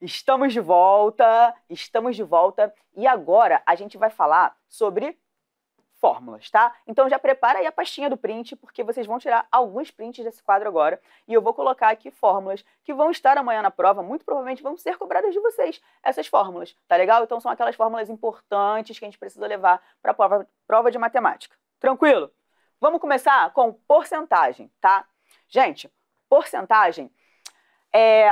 Estamos de volta e agora a gente vai falar sobre fórmulas, tá? Então já prepara aí a pastinha do print, porque vocês vão tirar alguns prints desse quadro agora e eu vou colocar aqui fórmulas que vão estar amanhã na prova, muito provavelmente vão ser cobradas de vocês essas fórmulas, tá legal? Então são aquelas fórmulas importantes que a gente precisa levar para a prova de matemática. Tranquilo? Vamos começar com porcentagem, tá? Gente, porcentagem...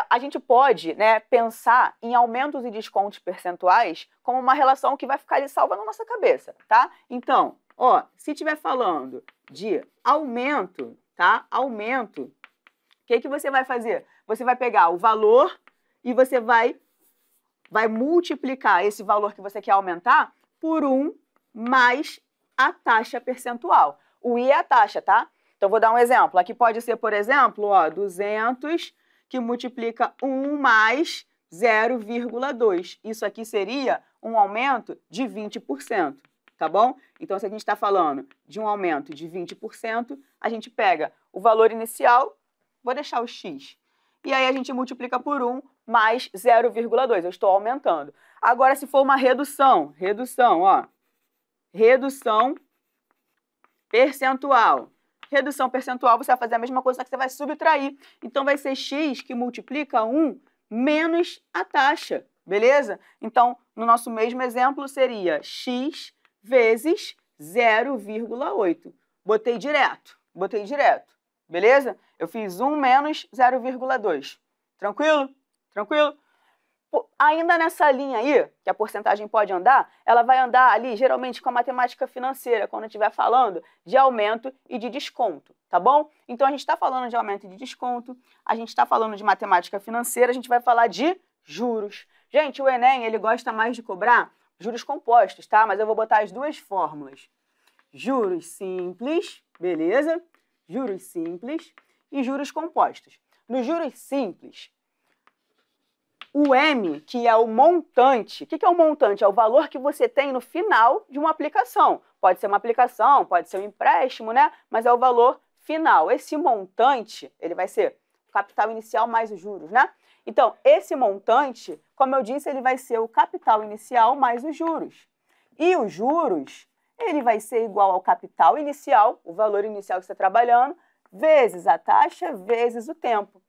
a gente pode, né, pensar em aumentos e descontos percentuais como uma relação que vai ficar ali salva na nossa cabeça, tá? Então, ó, se estiver falando de aumento, tá? Aumento, o que que você vai fazer? Você vai pegar o valor e você vai multiplicar esse valor que você quer aumentar por 1 mais a taxa percentual. O i é a taxa, tá? Então, vou dar um exemplo. Aqui pode ser, por exemplo, ó, 200... que multiplica 1 mais 0,2. Isso aqui seria um aumento de 20%, tá bom? Então, se a gente está falando de um aumento de 20%, a gente pega o valor inicial, vou deixar o x, e aí a gente multiplica por 1 mais 0,2. Eu estou aumentando. Agora, se for uma redução, ó, redução percentual, você vai fazer a mesma coisa, só que você vai subtrair. Então, vai ser x que multiplica 1 menos a taxa, beleza? Então, no nosso mesmo exemplo, seria x vezes 0,8. Botei direto, beleza? Eu fiz 1 menos 0,2. Tranquilo? Tranquilo? Ainda nessa linha aí, que a porcentagem pode andar, ela vai andar ali, geralmente, com a matemática financeira, quando estiver falando de aumento e de desconto, tá bom? Então, a gente está falando de aumento e de desconto, a gente está falando de matemática financeira, a gente vai falar de juros. Gente, o Enem, ele gosta mais de cobrar juros compostos, tá? Mas eu vou botar as duas fórmulas. Juros simples, beleza? Juros simples e juros compostos. Nos juros simples... O M, que é o montante. O que é o montante? É o valor que você tem no final de uma aplicação. Pode ser uma aplicação, pode ser um empréstimo, né? Mas é o valor final. Esse montante, ele vai ser o capital inicial mais os juros, né? Então, esse montante, como eu disse, ele vai ser o capital inicial mais os juros. E os juros, ele vai ser igual ao capital inicial, o valor inicial que você está trabalhando, vezes a taxa, vezes o tempo.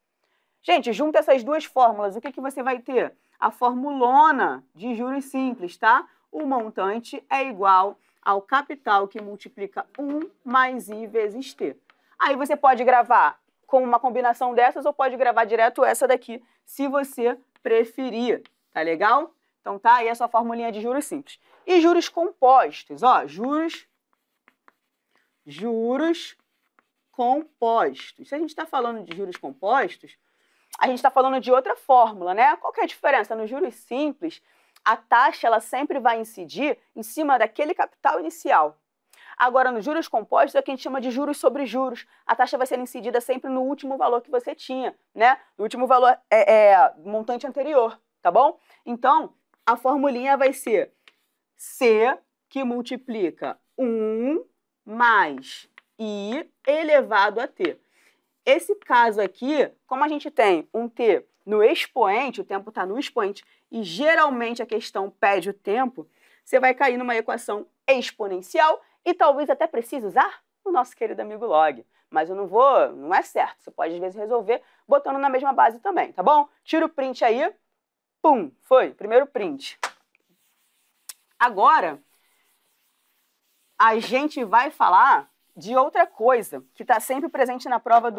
Gente, junta essas duas fórmulas, o que que você vai ter? A formulona de juros simples, tá? O montante é igual ao capital que multiplica 1 mais i vezes t. Aí você pode gravar com uma combinação dessas ou pode gravar direto essa daqui, se você preferir, tá legal? Então tá aí a sua formulinha de juros simples. E juros compostos, ó, juros compostos. Se a gente está falando de juros compostos, a gente está falando de outra fórmula, né? Qual que é a diferença? Nos juros simples, a taxa ela sempre vai incidir em cima daquele capital inicial. Agora, nos juros compostos, é o que a gente chama de juros sobre juros. A taxa vai ser incidida sempre no último valor que você tinha, né? No último valor, montante anterior, tá bom? Então, a formulinha vai ser C, que multiplica 1 mais I elevado a T. Esse caso aqui, como a gente tem um t no expoente, o tempo está no expoente, e geralmente a questão pede o tempo, você vai cair numa equação exponencial e talvez até precise usar o nosso querido amigo log. Mas eu não vou, não é certo. Você pode, às vezes, resolver botando na mesma base também, tá bom? Tira o print aí. Pum, foi. Primeiro print. Agora, a gente vai falar... de outra coisa que está sempre presente na prova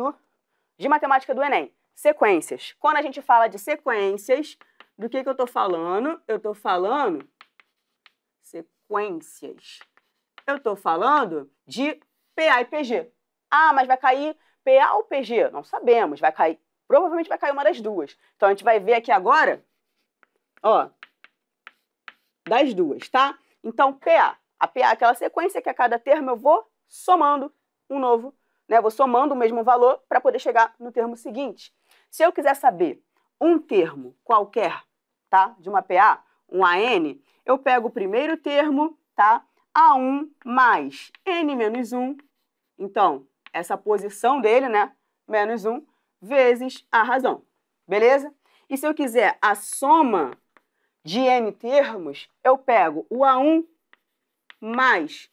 de matemática do Enem, sequências. Quando a gente fala de sequências, do que eu estou falando? Eu estou falando sequências. Eu estou falando de PA e PG. Ah, mas vai cair PA ou PG? Não sabemos, vai cair. Provavelmente vai cair uma das duas. Então a gente vai ver aqui agora, ó, das duas, tá? Então PA. A PA é aquela sequência que a cada termo eu vou somando um novo, né? Vou somando o mesmo valor para poder chegar no termo seguinte. Se eu quiser saber um termo qualquer, tá? De uma PA, um AN, eu pego o primeiro termo, tá? A1 mais N menos 1, então, essa posição dele, né? Menos 1, vezes a razão, beleza? E se eu quiser a soma de N termos, eu pego o A1 mais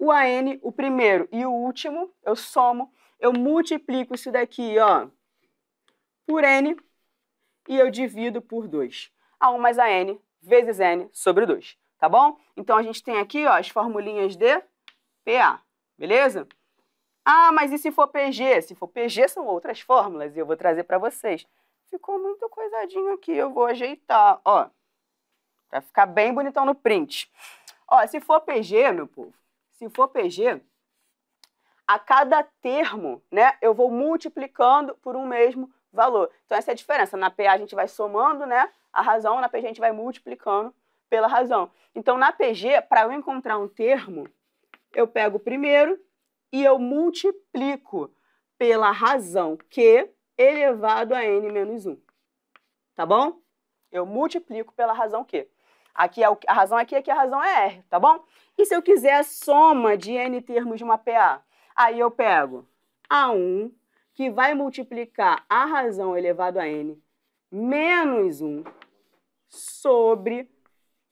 o AN, o primeiro e o último, eu somo, eu multiplico isso daqui, ó, por N e eu divido por 2. A1 mais AN vezes N sobre 2, tá bom? Então, a gente tem aqui, ó, as formulinhas de PA, beleza? Ah, mas e se for PG? Se for PG, são outras fórmulas e eu vou trazer para vocês. Ficou muito coisadinho aqui, eu vou ajeitar, ó. Vai ficar bem bonitão no print. Ó, se for PG, meu povo, se for PG, a cada termo, né, eu vou multiplicando por um mesmo valor. Então, essa é a diferença. Na PA, a gente vai somando, né, a razão, na PG, a gente vai multiplicando pela razão. Então, na PG, para eu encontrar um termo, eu pego o primeiro e eu multiplico pela razão que elevado a n menos 1, tá bom? Eu multiplico pela razão Q. Aqui é a razão aqui, aqui a razão é R, tá bom? E se eu quiser a soma de N termos de uma PA? Aí eu pego A1, que vai multiplicar a razão elevado a N, menos 1, sobre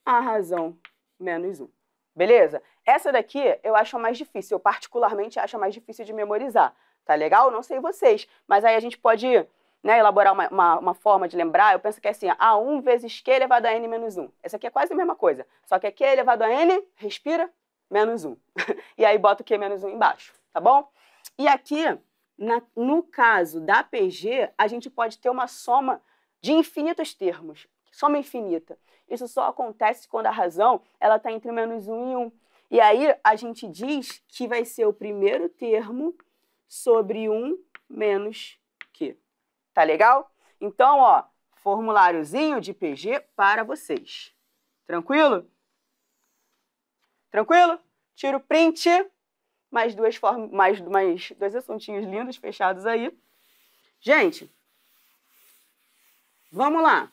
a razão menos 1. Beleza? Essa daqui eu acho a mais difícil, eu particularmente acho a mais difícil de memorizar. Tá legal? Não sei vocês, mas aí a gente pode, né, elaborar uma forma de lembrar. Eu penso que é assim, A1 vezes Q elevado a N menos 1. Essa aqui é quase a mesma coisa, só que é Q elevado a N, respira, menos 1. E aí bota o Q menos 1 embaixo, tá bom? E aqui, no caso da PG, a gente pode ter uma soma de infinitos termos, soma infinita. Isso só acontece quando a razão está entre menos 1 e 1. E aí a gente diz que vai ser o primeiro termo sobre 1 menos Q. Tá legal? Então, ó, formuláriozinho de PG para vocês. Tranquilo? Tranquilo? Tiro print, mais dois assuntinhos lindos fechados aí. Gente, vamos lá.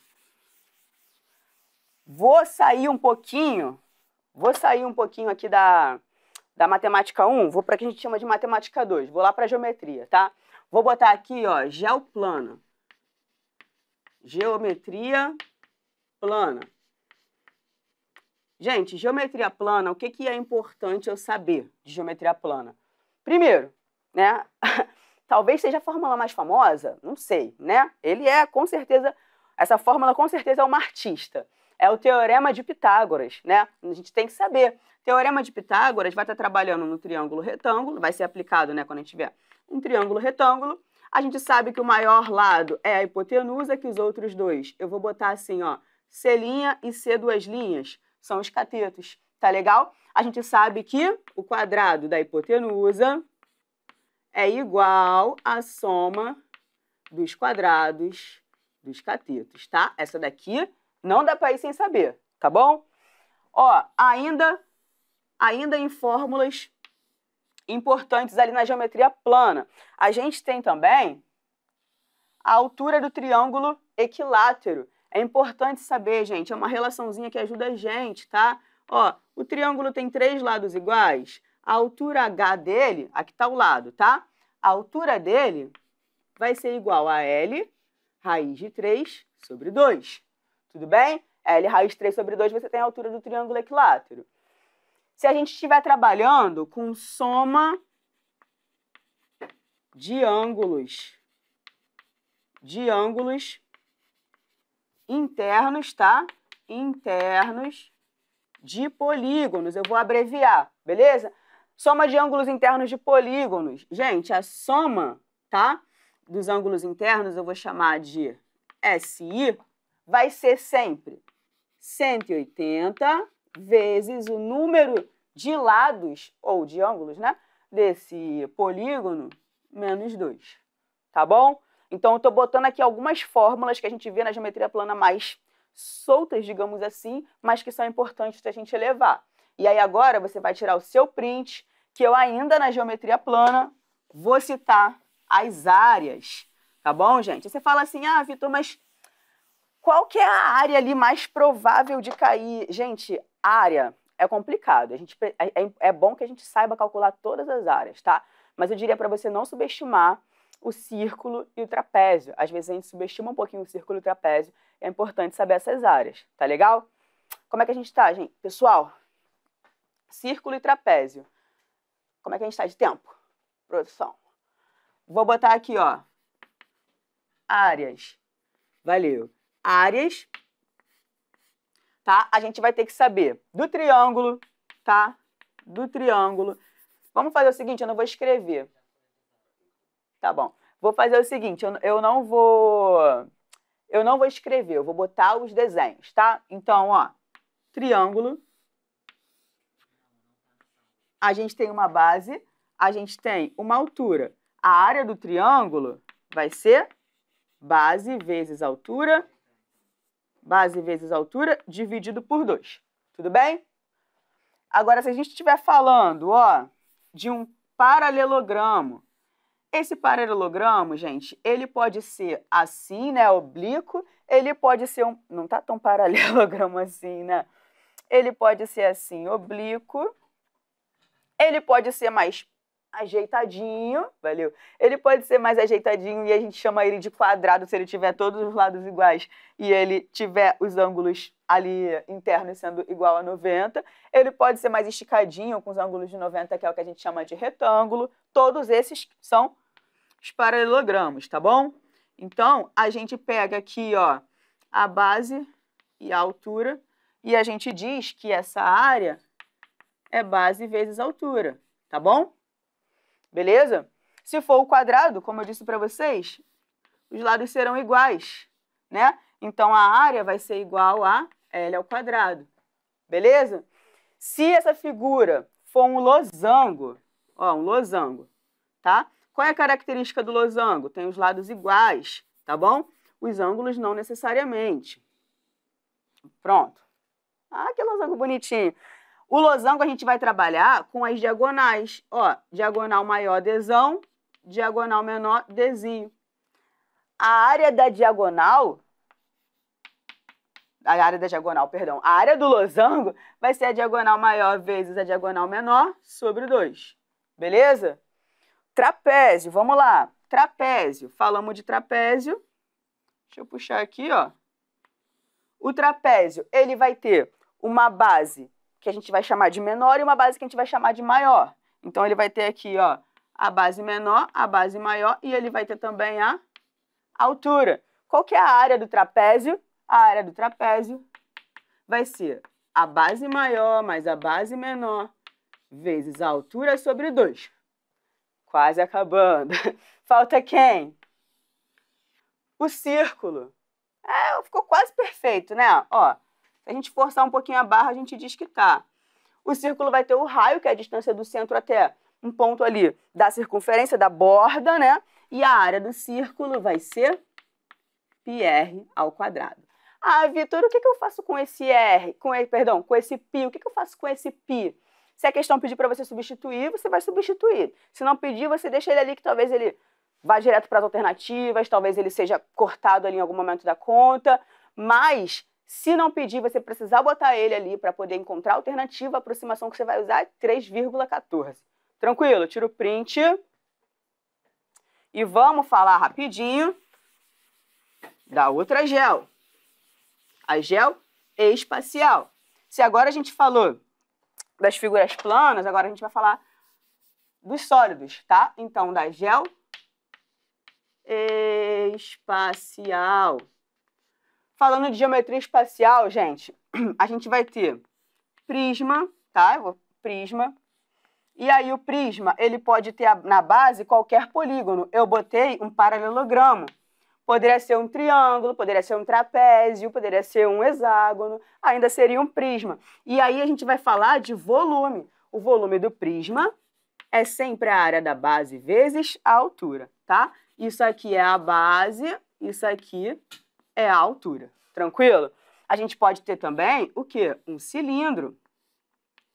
Vou sair um pouquinho aqui da matemática 1, vou para o que a gente chama de matemática 2, vou lá para a geometria, tá? Vou botar aqui, ó, geoplano. Geometria plana. Gente, geometria plana, o que que é importante eu saber de geometria plana? Primeiro, né, talvez seja a fórmula mais famosa, não sei, né? Ele é, com certeza, essa fórmula com certeza é uma artista. É o Teorema de Pitágoras, né? A gente tem que saber. Teorema de Pitágoras vai estar trabalhando no triângulo retângulo, vai ser aplicado, né, quando a gente tiver um triângulo retângulo. A gente sabe que o maior lado é a hipotenusa, que os outros dois, eu vou botar assim, ó, C' e C duas linhas, são os catetos, tá legal? A gente sabe que o quadrado da hipotenusa é igual à soma dos quadrados dos catetos, tá? Essa daqui não dá para ir sem saber, tá bom? Ó, ainda em fórmulas importantes ali na geometria plana, a gente tem também a altura do triângulo equilátero. É importante saber, gente, é uma relaçãozinha que ajuda a gente, tá? Ó, o triângulo tem 3 lados iguais, a altura H dele, aqui tá o lado, tá? A altura dele vai ser igual a L raiz de 3 sobre 2, tudo bem? L raiz de 3 sobre 2, você tem a altura do triângulo equilátero. Se a gente estiver trabalhando com soma de ângulos internos, tá? Internos de polígonos. Eu vou abreviar, beleza? Soma de ângulos internos de polígonos. Gente, a soma, tá, dos ângulos internos, eu vou chamar de SI, vai ser sempre 180 vezes o número de lados, ou de ângulos, né, desse polígono, menos 2, tá bom? Então, eu estou botando aqui algumas fórmulas que a gente vê na geometria plana mais soltas, digamos assim, mas que são importantes para a gente levar. E aí agora você vai tirar o seu print, que eu ainda na geometria plana vou citar as áreas, tá bom, gente? Você fala assim, ah, Vitor, mas qual que é a área ali mais provável de cair? Gente, área é complicado. A gente, é bom que a gente saiba calcular todas as áreas, tá? Mas eu diria para você não subestimar o círculo e o trapézio. Às vezes a gente subestima um pouquinho o círculo e o trapézio. É importante saber essas áreas, tá legal? Como é que a gente tá, gente? Pessoal, círculo e trapézio. Como é que a gente tá de tempo? Produção. Vou botar aqui, ó. Áreas. Valeu. Áreas. Tá? A gente vai ter que saber do triângulo, tá? Do triângulo. Vamos fazer o seguinte, eu não vou escrever. Tá bom. Vou fazer o seguinte, eu não vou escrever, eu vou botar os desenhos, tá? Então, ó, triângulo. A gente tem uma base, a gente tem uma altura. A área do triângulo vai ser base vezes altura. Base vezes altura, dividido por 2. Tudo bem? Agora, se a gente estiver falando, ó, de um paralelogramo. Esse paralelogramo, gente, ele pode ser assim, né, oblíquo. Ele pode ser um... Não tá tão paralelogramo assim, né? Ele pode ser assim, oblíquo. Ele pode ser mais ajeitadinho, valeu? Ele pode ser mais ajeitadinho e a gente chama ele de quadrado se ele tiver todos os lados iguais e ele tiver os ângulos ali internos sendo igual a 90. Ele pode ser mais esticadinho com os ângulos de 90, que é o que a gente chama de retângulo. Todos esses são os paralelogramos, tá bom? Então, a gente pega aqui, ó, a base e a altura e a gente diz que essa área é base vezes altura, tá bom? Beleza? Se for o quadrado, como eu disse para vocês, os lados serão iguais, né? Então, a área vai ser igual a L ao quadrado, beleza? Se essa figura for um losango, ó, um losango, tá? Qual é a característica do losango? Tem os lados iguais, tá bom? Os ângulos não necessariamente. Pronto. Ah, que losango bonitinho! O losango a gente vai trabalhar com as diagonais. Ó, diagonal maior, desão, diagonal menor, desinho. A área da diagonal, a área do losango vai ser a diagonal maior vezes a diagonal menor sobre 2. Beleza? Trapézio, vamos lá. Trapézio, falamos de trapézio. Deixa eu puxar aqui, ó. O trapézio, ele vai ter uma base que a gente vai chamar de menor e uma base que a gente vai chamar de maior. Então, ele vai ter aqui, ó, a base menor, a base maior e ele vai ter também a altura. Qual que é a área do trapézio? A área do trapézio vai ser a base maior mais a base menor vezes a altura sobre 2. Quase acabando. Falta quem? O círculo. É, ficou quase perfeito, né? Ó. Se a gente forçar um pouquinho a barra, a gente diz que tá. O círculo vai ter o raio, que é a distância do centro até um ponto ali da circunferência, da borda, né? E a área do círculo vai ser πr ao quadrado. Ah, Vitor, o que eu faço com esse r? Com esse π? O que eu faço com esse π? Se a questão pedir para você substituir, você vai substituir. Se não pedir, você deixa ele ali, que talvez ele vá direto para as alternativas, talvez ele seja cortado ali em algum momento da conta, mas... Se não pedir, você precisar botar ele ali para poder encontrar a alternativa. A aproximação que você vai usar é 3,14. Tranquilo, tira o print. E vamos falar rapidinho da outra GEO. A GEO espacial. Se agora a gente falou das figuras planas, agora a gente vai falar dos sólidos, tá? Então, da GEO espacial. Falando de geometria espacial, gente, a gente vai ter prisma, tá? Prisma. E aí o prisma, ele pode ter na base qualquer polígono. Eu botei um paralelogramo. Poderia ser um triângulo, poderia ser um trapézio, poderia ser um hexágono, ainda seria um prisma. E aí a gente vai falar de volume. O volume do prisma é sempre a área da base vezes a altura, tá? Isso aqui é a base, isso aqui... é a altura, tranquilo? A gente pode ter também o quê? Um cilindro.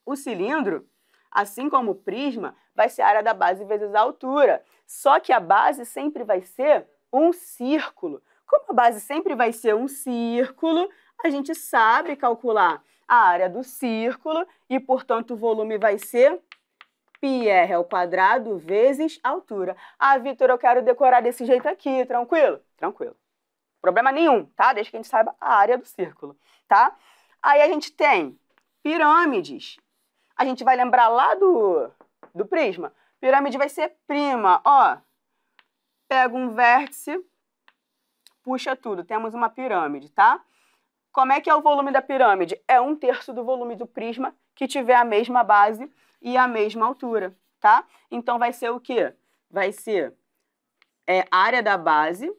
O cilindro, assim como o prisma, vai ser a área da base vezes a altura. Só que a base sempre vai ser um círculo. Como a base sempre vai ser um círculo, a gente sabe calcular a área do círculo e, portanto, o volume vai ser πr ao quadrado vezes altura. Ah, Vitor, eu quero decorar desse jeito aqui, tranquilo? Tranquilo. Problema nenhum, tá? Desde que a gente saiba a área do círculo, tá? Aí a gente tem pirâmides. A gente vai lembrar lá do prisma. Pirâmide vai ser prima, ó. Pega um vértice, puxa tudo. Temos uma pirâmide, tá? Como é que é o volume da pirâmide? É 1/3 do volume do prisma que tiver a mesma base e a mesma altura, tá? Então vai ser o quê? Vai ser área da base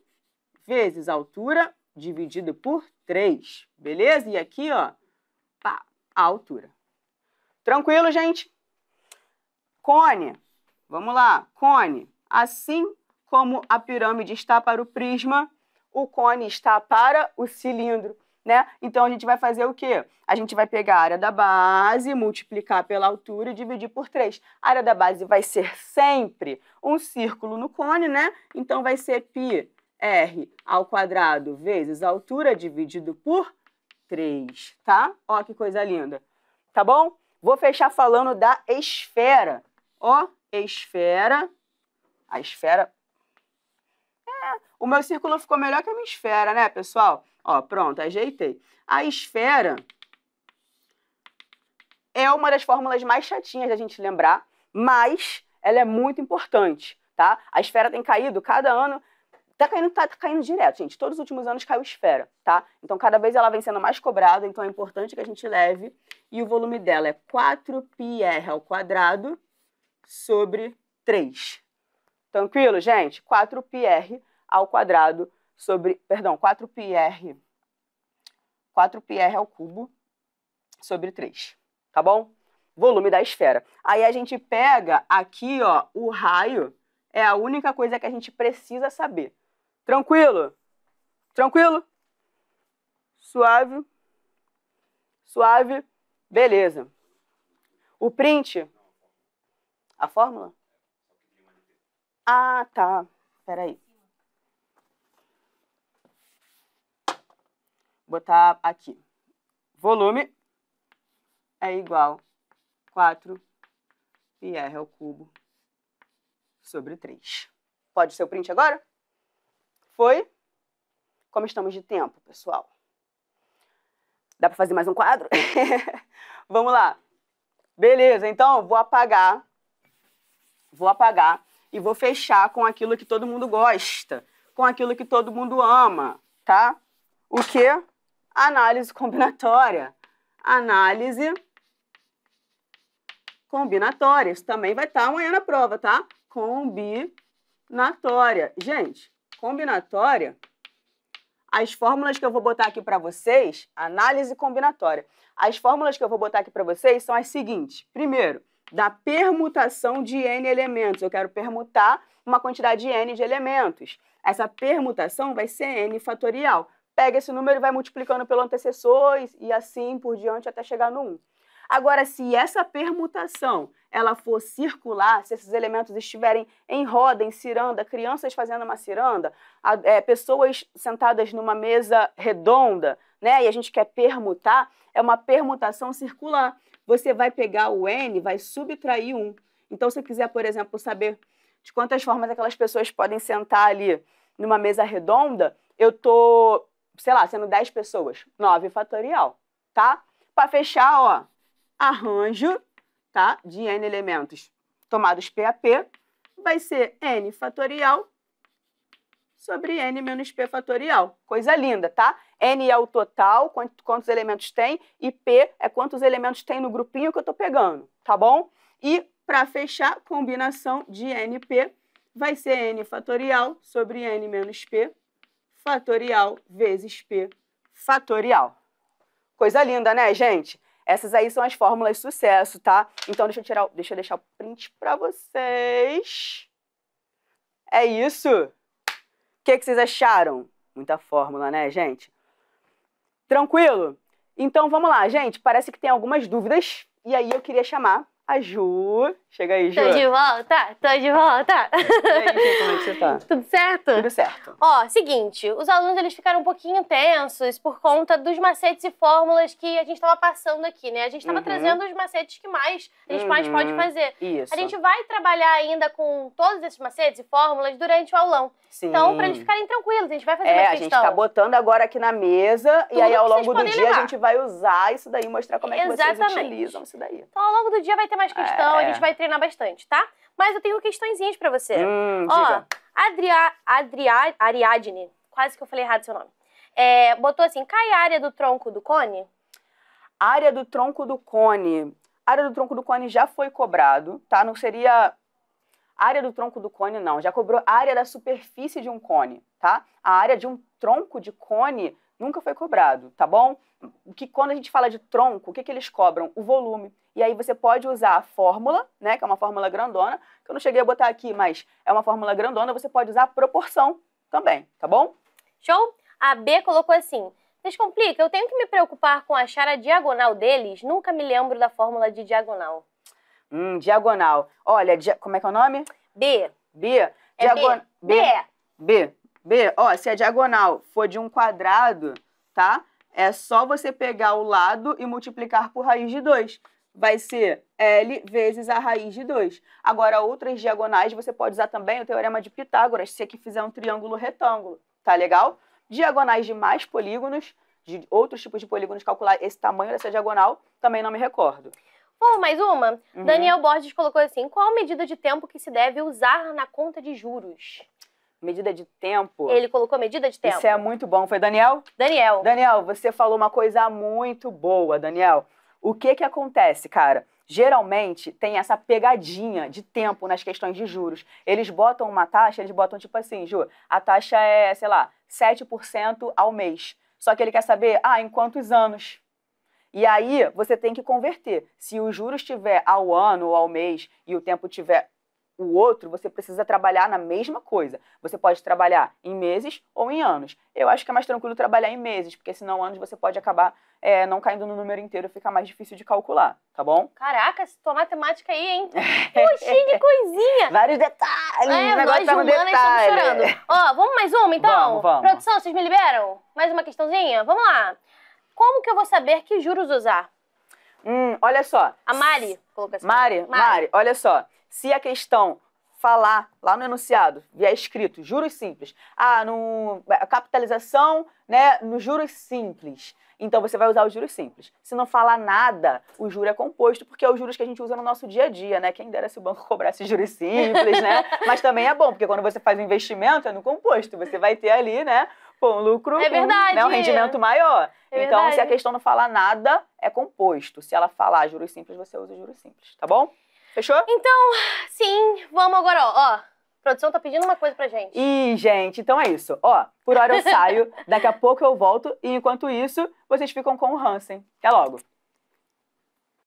vezes altura dividido por 3, beleza? E aqui, ó, pá, a altura. Tranquilo, gente? Cone, vamos lá, cone. Assim como a pirâmide está para o prisma, o cone está para o cilindro, né? Então, a gente vai fazer o quê? A gente vai pegar a área da base, multiplicar pela altura e dividir por 3. A área da base vai ser sempre um círculo no cone, né? Então, vai ser πr ao quadrado vezes altura dividido por 3, tá? Ó, que coisa linda, tá bom? Vou fechar falando da esfera. Ó, esfera, a esfera... O meu círculo ficou melhor que a minha esfera, né, pessoal? Ó, pronto, ajeitei. A esfera é uma das fórmulas mais chatinhas da gente lembrar, mas ela é muito importante, tá? A esfera tem caído cada ano, tá caindo direto, gente. Todos os últimos anos caiu esfera, tá? Então, cada vez ela vem sendo mais cobrada, então é importante que a gente leve. E o volume dela é 4πr ao quadrado sobre 3. Tranquilo, gente? 4πr ao quadrado sobre, perdão, 4πr ao cubo sobre 3, tá bom? Volume da esfera. Aí a gente pega aqui, ó, o raio, é a única coisa que a gente precisa saber. Tranquilo? Tranquilo? Suave? Suave? Beleza. O print? A fórmula? Ah, tá. Peraí. Botar aqui. Volume é igual 4πr ao cubo sobre 3. Pode ser o print agora? Foi? Como estamos de tempo, pessoal? Dá para fazer mais um quadro? Vamos lá. Beleza, então vou apagar. Vou apagar e vou fechar com aquilo que todo mundo gosta, com aquilo que todo mundo ama, tá? O quê? Análise combinatória. Análise combinatória. Isso também vai estar amanhã na prova, tá? Combinatória. Gente, combinatória, as fórmulas que eu vou botar aqui para vocês, análise combinatória, as fórmulas que eu vou botar aqui para vocês são as seguintes. Primeiro, da permutação de N elementos. Eu quero permutar uma quantidade de N de elementos. Essa permutação vai ser N fatorial. Pega esse número e vai multiplicando pelo antecessor e assim por diante até chegar no 1. Agora, se essa permutação ela for circular, se esses elementos estiverem em roda, em ciranda, crianças fazendo uma ciranda, pessoas sentadas numa mesa redonda, né, e a gente quer permutar, é uma permutação circular. Você vai pegar o N, vai subtrair 1. Então, se você quiser, por exemplo, saber de quantas formas aquelas pessoas podem sentar ali numa mesa redonda, eu tô, sei lá, sendo 10 pessoas, 9 fatorial, tá? Para fechar, ó, arranjo, tá, de N elementos tomados P a P, vai ser N fatorial sobre N menos P fatorial. Coisa linda, tá? N é o total, quantos elementos tem, e P é quantos elementos tem no grupinho que eu tô pegando, tá bom? E, para fechar, combinação de NP vai ser N fatorial sobre N menos P fatorial vezes P fatorial. Coisa linda, né, gente? Essas aí são as fórmulas de sucesso, tá? Então, deixa eu deixar o print para vocês. É isso. O que vocês acharam? Muita fórmula, né, gente? Tranquilo? Então, vamos lá, gente. Parece que tem algumas dúvidas. E aí, eu queria chamar a Ju. Chega aí, Ju. Tô de volta, tô de volta. E aí, como é que você tá? Tudo certo? Tudo certo. Ó, seguinte, os alunos eles ficaram um pouquinho tensos por conta dos macetes e fórmulas que a gente tava passando aqui, né? A gente tava trazendo os macetes que mais a gente mais pode fazer. Isso. A gente vai trabalhar ainda com todos esses macetes e fórmulas durante o aulão. Sim. Então, pra eles ficarem tranquilos, a gente vai fazer mais questão. A gente tá botando agora aqui na mesa tudo e aí ao longo do dia a gente vai usar isso daí, mostrar como é que vocês utilizam isso daí. Então, ao longo do dia vai ter mais questão, a gente vai treinar bastante, tá? Mas eu tenho questõezinhas pra você. Ó, Ariadne, quase que eu falei errado seu nome, botou assim, cai a área do tronco do cone? Área do tronco do cone. A área do tronco do cone já foi cobrado, tá? Não seria... A área do tronco do cone, não. Já cobrou a área da superfície de um cone, tá? A área de um tronco de cone nunca foi cobrado, tá bom? Que quando a gente fala de tronco, o que que eles cobram? O volume. E aí você pode usar a fórmula, né? Que é uma fórmula grandona, que eu não cheguei a botar aqui, mas é uma fórmula grandona, você pode usar a proporção também, tá bom? Show? A B colocou assim... Descomplica, eu tenho que me preocupar com achar a diagonal deles? Nunca me lembro da fórmula de diagonal. Diagonal. Olha, como é que é o nome? B. B. Diagonal. B. B. B. Ó, se a diagonal for de um quadrado, tá? É só você pegar o lado e multiplicar por raiz de 2. Vai ser L vezes a raiz de 2. Agora, outras diagonais, você pode usar também o teorema de Pitágoras, se aqui fizer um triângulo retângulo, tá legal? Diagonais de mais polígonos, de outros tipos de polígonos, calcular esse tamanho dessa diagonal, também não me recordo. Bom, mais uma. Daniel Borges colocou assim, qual medida de tempo que se deve usar na conta de juros? Medida de tempo? Ele colocou medida de tempo. Isso é muito bom. Foi Daniel? Daniel. Daniel, você falou uma coisa muito boa, Daniel. O que que acontece, cara? Geralmente tem essa pegadinha de tempo nas questões de juros. Eles botam uma taxa, eles botam tipo assim, Ju, a taxa é, sei lá, 7% ao mês. Só que ele quer saber, em quantos anos? E aí você tem que converter. Se o juros estiver ao ano ou ao mês e o tempo tiver o outro, você precisa trabalhar na mesma coisa. Você pode trabalhar em meses ou em anos. Eu acho que é mais tranquilo trabalhar em meses, porque senão anos você pode acabar não caindo no número inteiro, fica mais difícil de calcular, tá bom? Caraca, tua matemática aí, hein? Poxinha de coisinha! Vários detalhes! O negócio tá no detalhe. Estamos chorando. Ó, vamos mais uma, então? Vamos. Produção, vocês me liberam? Mais uma questãozinha? Vamos lá. Como que eu vou saber que juros usar? Olha só. A Mari colocou assim. Mari, olha só. Se a questão falar lá no enunciado, vier escrito, juros simples, capitalização, né, no juros simples, então você vai usar os juros simples. Se não falar nada, o juro é composto, porque é os juros que a gente usa no nosso dia a dia, né? Quem dera se o banco cobrasse juros simples, né? Mas também é bom, porque quando você faz um investimento, é no composto, você vai ter ali, né? Um lucro, um rendimento maior. Então, se a questão não falar nada, é composto. Se ela falar juros simples, você usa juros simples, tá bom? Fechou? Então, sim, vamos agora, ó. A produção tá pedindo uma coisa pra gente. Ih, gente, então é isso. Ó, por hora eu saio, daqui a pouco eu volto e enquanto isso, vocês ficam com o Hansen. Até logo.